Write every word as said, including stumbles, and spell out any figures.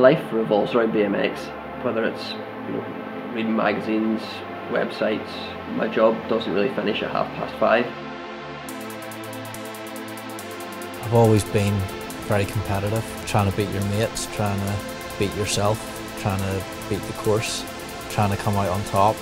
my life revolves around B M X, whether it's, you know, reading magazines, websites. My job doesn't really finish at half past five. I've always been very competitive, trying to beat your mates, trying to beat yourself, trying to beat the course, trying to come out on top.